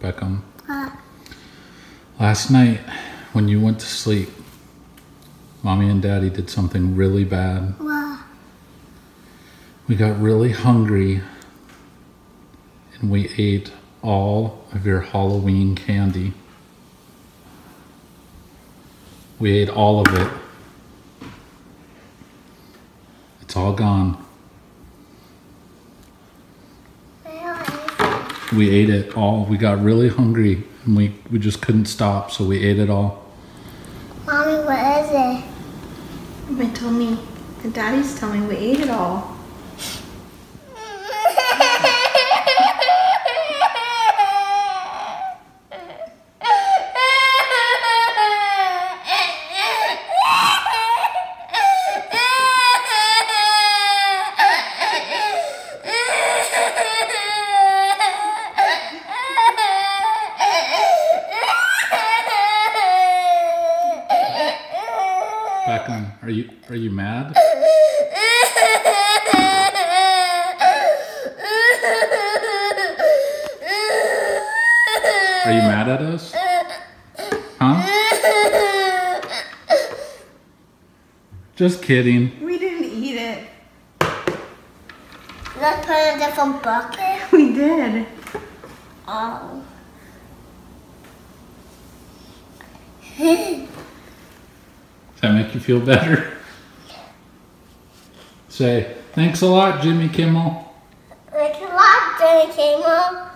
Beckham. Last night when you went to sleep, Mommy and Daddy did something really bad. What? We got really hungry and we ate all of your Halloween candy. We ate all of it. It's all gone. We ate it all. We got really hungry and we just couldn't stop, so we ate it all. Mommy, what is it? Mommy told me, and Daddy's telling me we ate it all. Beckham, are you mad? Are you mad at us? Huh? Just kidding. We didn't eat it. Let's put it in a different bucket? We did. Oh. Does that make you feel better? Say, thanks a lot, Jimmy Kimmel. Thanks a lot, Jimmy Kimmel.